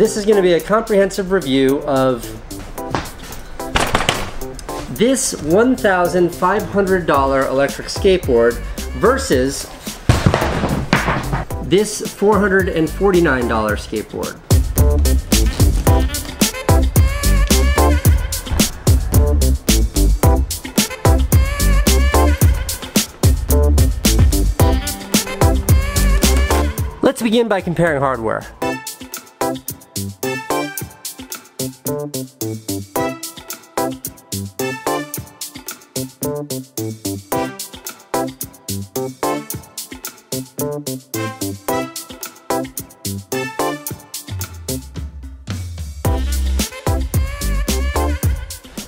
This is going to be a comprehensive review of this $1,500 electric skateboard versus this $449 skateboard. Let's begin by comparing hardware.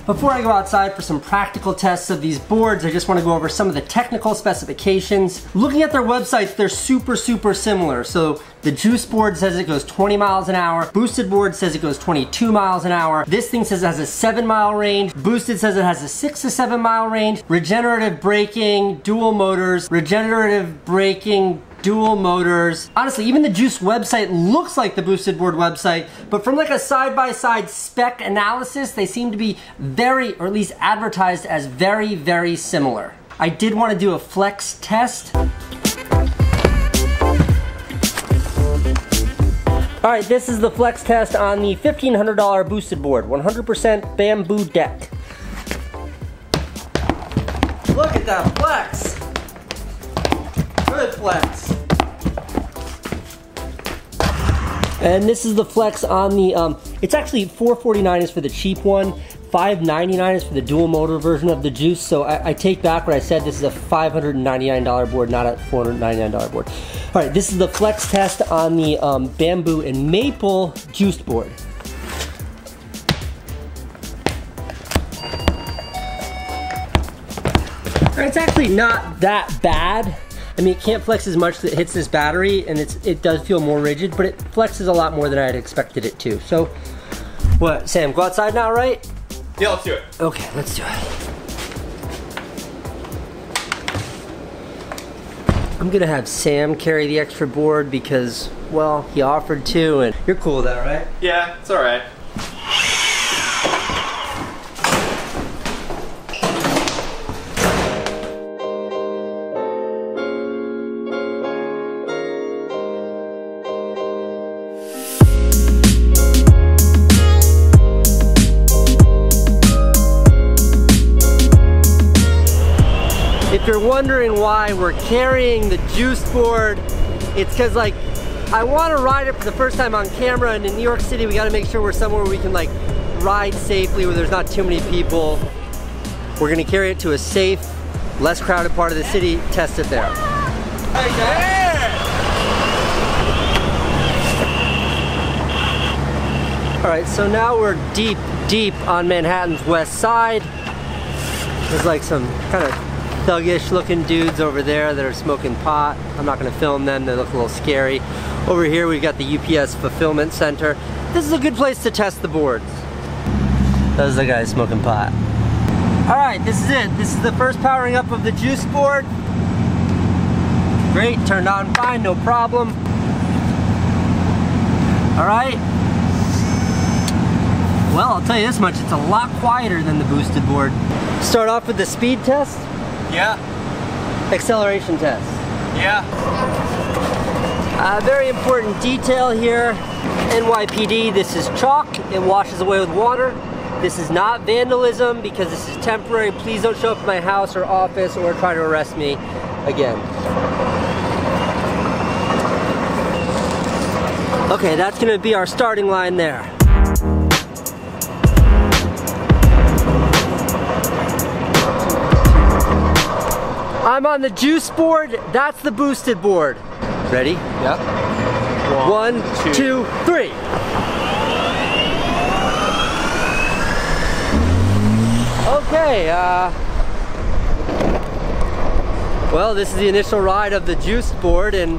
Before I go outside for some practical tests of these boards, I just want to go over some of the technical specifications. Looking at their websites, they're super similar. So the Juiced Board says it goes 20 miles an hour. Boosted Board says it goes 22 miles an hour. This thing says it has a 7-mile range. Boosted says it has a 6 to 7 mile range. Regenerative braking, dual motors, regenerative braking, dual motors. Honestly, even the Juiced website looks like the Boosted Board website, but from like a side-by-side spec analysis, they seem to be very, or at least advertised as very similar. I did want to do a flex test. All right, this is the flex test on the $1,500 Boosted Board, 100% bamboo deck. Look at that flex. Good flex. And this is the flex on the, it's actually $449 is for the cheap one, $599 is for the dual motor version of the Juice, so I take back what I said. This is a $599 board, not a $499 board. All right, this is the flex test on the bamboo and maple Juiced Board. All right, it's actually not that bad. I mean, it can't flex as much that it hits this battery, and it does feel more rigid, but it flexes a lot more than I had expected it to. So, what, Sam, go outside now, right? Yeah, let's do it. Okay, let's do it. I'm gonna have Sam carry the extra board because, well, he offered to, and you're cool with that, right? Yeah, it's all right. If you're wondering why we're carrying the Juiced Board, it's because, like, I want to ride it for the first time on camera, and in New York City we got to make sure we're somewhere we can, like, ride safely where there's not too many people. We're going to carry it to a safe, less crowded part of the city, test it there. Hey, guys. All right, so now we're deep on Manhattan's west side. There's like some kind of thuggish looking dudes over there that are smoking pot. I'm not gonna film them, they look a little scary. Over here we've got the UPS Fulfillment Center. This is a good place to test the boards. Those are the guys smoking pot. All right, this is it. This is the first powering up of the Juiced Board. Great, turned on fine, no problem. All right. Well, I'll tell you this much, it's a lot quieter than the Boosted Board. Start off with the speed test. Yeah. Acceleration test. Yeah. Very important detail here. NYPD, this is chalk. It washes away with water. This is not vandalism because this is temporary. Please don't show up at my house or office or try to arrest me again. Okay, that's gonna be our starting line there. I'm on the Juiced Board, that's the Boosted Board. Ready? Yep. One, two, three. Okay, well, this is the initial ride of the Juiced Board, and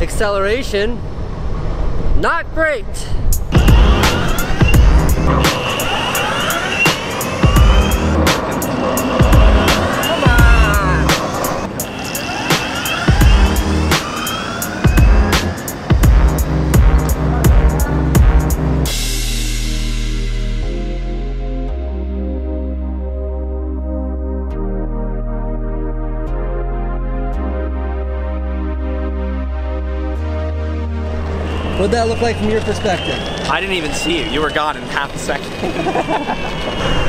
acceleration, not great. What'd that look like from your perspective? I didn't even see you. You were gone in half a second.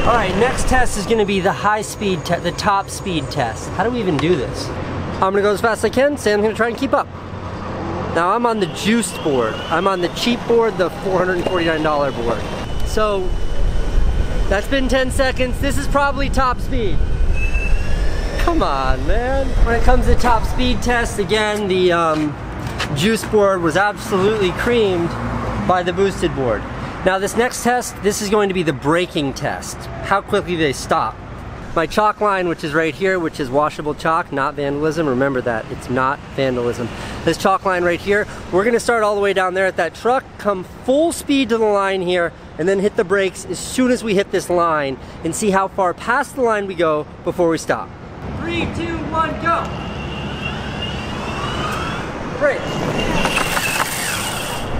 All right, next test is gonna be the high speed test, the top speed test. How do we even do this? I'm gonna go as fast as I can. Sam's gonna try and keep up. Now I'm on the Juiced board. I'm on the cheap board, the $449 board. So that's been 10 seconds. This is probably top speed. Come on, man. When it comes to top speed tests, again, the Juiced board was absolutely creamed by the Boosted board. Now this next test, this is going to be the braking test. How quickly they stop. My chalk line, which is right here, which is washable chalk, not vandalism. Remember that, it's not vandalism. This chalk line right here, we're gonna start all the way down there at that truck, come full speed to the line here, and then hit the brakes as soon as we hit this line and see how far past the line we go before we stop. 3, 2, 1, go. Brakes.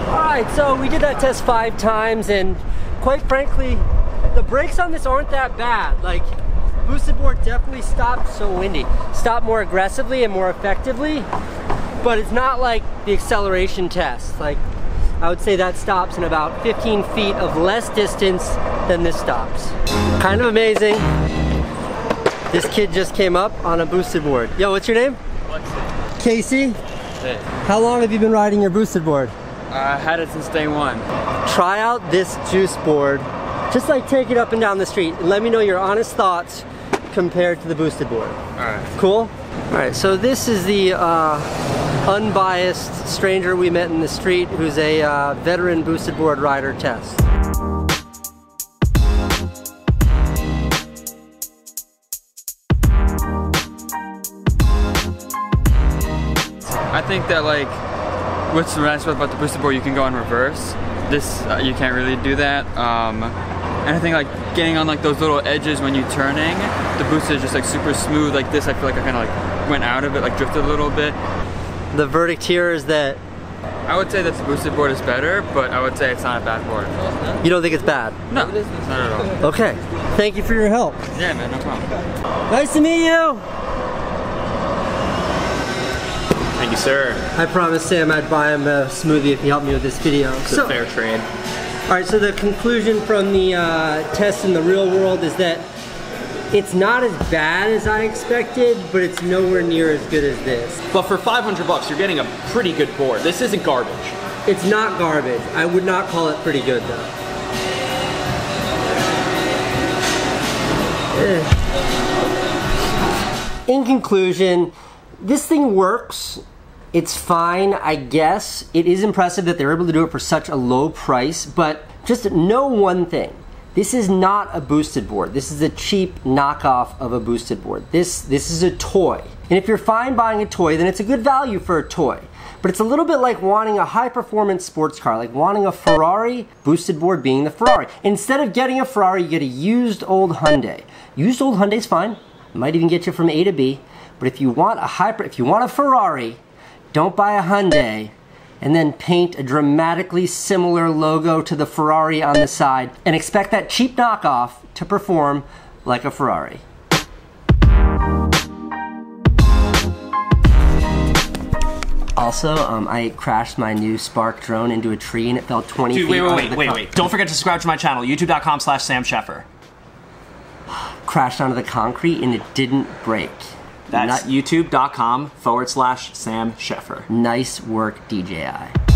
All right, so we did that test 5 times, and quite frankly, the brakes on this aren't that bad. Like, Boosted board definitely stopped, so windy. Stopped more aggressively and more effectively, but it's not like the acceleration test. Like, I would say that stops in about 15 feet of less distance than this stops. Kind of amazing. This kid just came up on a Boosted board. Yo, what's your name? What's it? Casey? Hey. How long have you been riding your Boosted board? I had it since day 1. Try out this Juiced board. Just like take it up and down the street. And let me know your honest thoughts compared to the Boosted board. Alright. Cool? Alright, so this is the unbiased stranger we met in the street who's a veteran Boosted board rider test. I think that, like, what's the nice about the Boosted board, you can go in reverse. This, you can't really do that. And I think, like, getting on, like, those little edges when you're turning, the Boosted is just, like, super smooth. Like this, I feel like I kind of, like, went out of it, like, drifted a little bit. The verdict here is that? I would say that the Boosted board is better, but I would say it's not a bad board. You don't think it's bad? No, not at all. Okay, thank you for your help. Yeah, man, no problem. Nice to meet you. Thank you, sir. I promised Sam I'd buy him a smoothie if he helped me with this video. It's a fair trade. All right, so the conclusion from the test in the real world is that it's not as bad as I expected, but it's nowhere near as good as this. But for 500 bucks, you're getting a pretty good board. This isn't garbage. It's not garbage. I would not call it pretty good, though. In conclusion, this thing works. It's fine, I guess. It is impressive that they're able to do it for such a low price, but just know one thing. This is not a Boosted board. This is a cheap knockoff of a Boosted board. This is a toy. And if you're fine buying a toy, then it's a good value for a toy. But it's a little bit like wanting a high-performance sports car, like wanting a Ferrari, Boosted board being the Ferrari. Instead of getting a Ferrari, you get a used old Hyundai. Used old Hyundai's fine. It might even get you from A to B. But if you want a Ferrari, don't buy a Hyundai and then paint a dramatically similar logo to the Ferrari on the side and expect that cheap knockoff to perform like a Ferrari. Also, I crashed my new Spark drone into a tree and it fell 20 feet. Dude, wait. Don't forget to subscribe to my channel, youtube.com/SamSheffer. Crashed onto the concrete and it didn't break. That's youtube.com/SamSheffer. Nice work, DJI.